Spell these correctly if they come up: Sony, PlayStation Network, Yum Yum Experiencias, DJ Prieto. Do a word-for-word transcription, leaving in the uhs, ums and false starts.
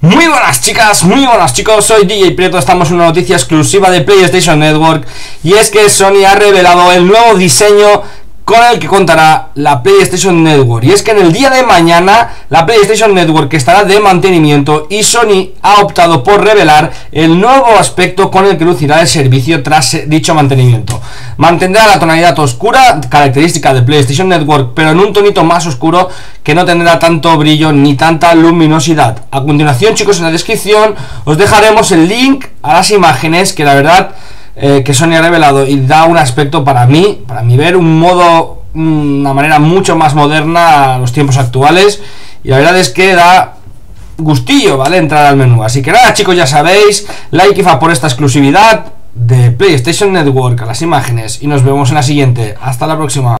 Muy buenas chicas, muy buenos chicos, soy D J Prieto, estamos en una noticia exclusiva de PlayStation Network. Y es que Sony ha revelado el nuevo diseño con el que contará la PlayStation Network. Y es que en el día de mañana la PlayStation Network estará de mantenimiento y Sony ha optado por revelar el nuevo aspecto con el que lucirá el servicio tras dicho mantenimiento. Mantendrá la tonalidad oscura, característica de PlayStation Network, pero en un tonito más oscuro que no tendrá tanto brillo ni tanta luminosidad. A continuación, chicos, en la descripción os dejaremos el link a las imágenes que la verdad... Eh, que Sony ha revelado y da un aspecto para mí, para mi ver, un modo, una manera mucho más moderna a los tiempos actuales, y la verdad es que da gustillo, ¿vale?, entrar al menú. Así que nada chicos, ya sabéis, like y fa por esta exclusividad de PlayStation Network a las imágenes, y nos vemos en la siguiente. Hasta la próxima.